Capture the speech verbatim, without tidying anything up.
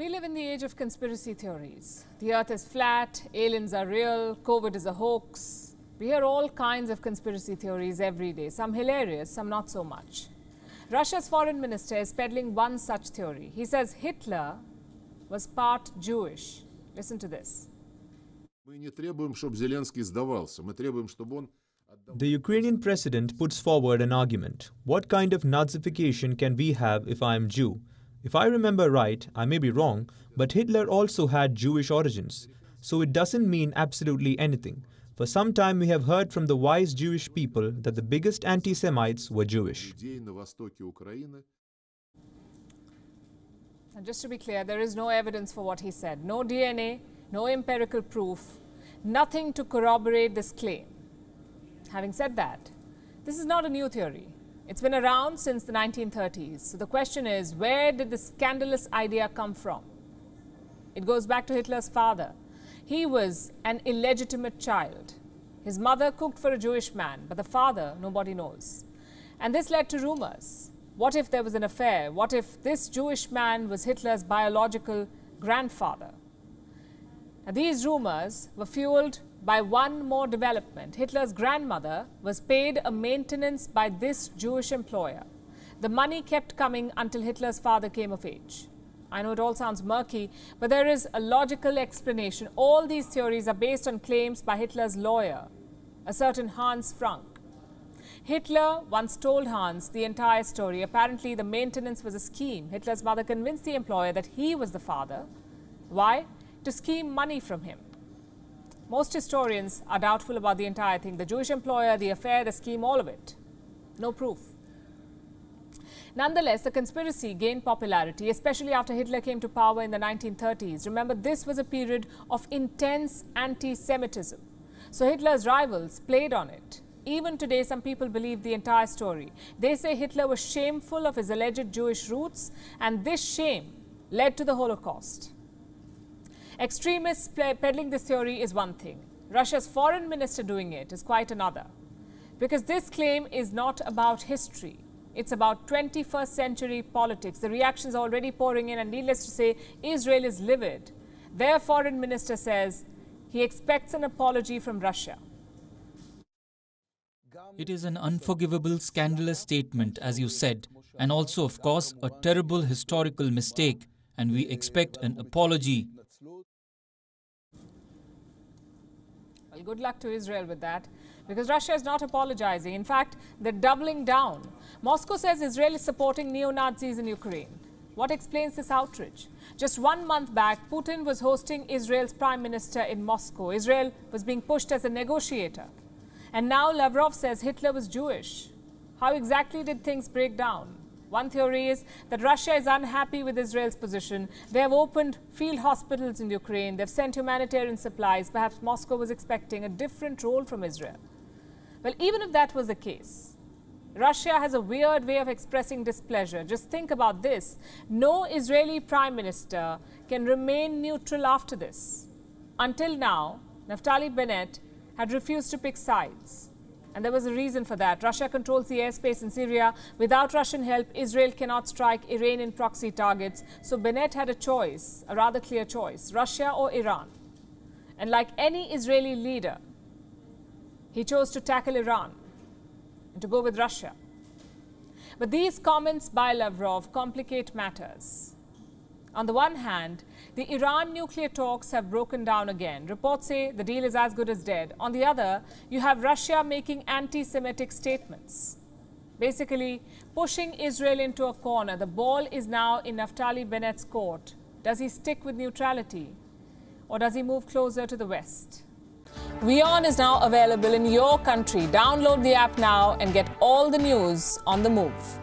We live in the age of conspiracy theories. The earth is flat, aliens are real, COVID is a hoax. We hear all kinds of conspiracy theories every day, some hilarious, some not so much. Russia's foreign minister is peddling one such theory. He says Hitler was part Jewish. Listen to this. The Ukrainian president puts forward an argument. What kind of Nazification can we have if I am Jew? If I remember right, I may be wrong, but Hitler also had Jewish origins, so it doesn't mean absolutely anything. For some time we have heard from the wise Jewish people that the biggest anti-Semites were Jewish. And just to be clear, there is no evidence for what he said. No D N A, no empirical proof, nothing to corroborate this claim. Having said that, this is not a new theory. It's been around since the nineteen thirties. So the question is, where did this scandalous idea come from? It goes back to Hitler's father. He was an illegitimate child. His mother cooked for a Jewish man, but the father, nobody knows. And this led to rumors. What if there was an affair? What if this Jewish man was Hitler's biological grandfather? Now, these rumors were fueled by one more development. Hitler's grandmother was paid a maintenance by this Jewish employer. The money kept coming until Hitler's father came of age. I know it all sounds murky, but there is a logical explanation. All these theories are based on claims by Hitler's lawyer, a certain Hans Frank. Hitler once told Hans the entire story. Apparently, the maintenance was a scheme. Hitler's mother convinced the employer that he was the father. Why? To scheme money from him. Most historians are doubtful about the entire thing. The Jewish employer, the affair, the scheme, all of it. No proof. Nonetheless, the conspiracy gained popularity, especially after Hitler came to power in the nineteen thirties. Remember, this was a period of intense anti-Semitism. So Hitler's rivals played on it. Even today, some people believe the entire story. They say Hitler was shameful of his alleged Jewish roots, and this shame led to the Holocaust. Extremists peddling this theory is one thing. Russia's foreign minister doing it is quite another. Because this claim is not about history. It's about twenty-first century politics. The reactions are already pouring in, and needless to say, Israel is livid. Their foreign minister says he expects an apology from Russia. It is an unforgivable, scandalous statement, as you said, and also, of course, a terrible historical mistake, and we expect an apology. Well, good luck to Israel with that, because Russia is not apologizing. In fact, they're doubling down. Moscow says Israel is supporting neo-Nazis in Ukraine. What explains this outrage? Just one month back, Putin was hosting Israel's prime minister in Moscow. Israel was being pushed as a negotiator. And now Lavrov says Hitler was Jewish. How exactly did things break down? One theory is that Russia is unhappy with Israel's position. They have opened field hospitals in Ukraine. They've sent humanitarian supplies. Perhaps Moscow was expecting a different role from Israel. Well, even if that was the case, Russia has a weird way of expressing displeasure. Just think about this. No Israeli prime minister can remain neutral after this. Until now, Naftali Bennett had refused to pick sides. And there was a reason for that. Russia controls the airspace in Syria. Without Russian help, Israel cannot strike Iranian proxy targets. So Bennett had a choice, a rather clear choice, Russia or Iran. And like any Israeli leader, he chose to tackle Iran and to go with Russia. But these comments by Lavrov complicate matters. On the one hand, the Iran nuclear talks have broken down again. Reports say the deal is as good as dead. On the other, you have Russia making anti-Semitic statements, basically pushing Israel into a corner. The ball is now in Naftali Bennett's court. Does he stick with neutrality, or does he move closer to the West? WeOn is now available in your country. Download the app now and get all the news on the move.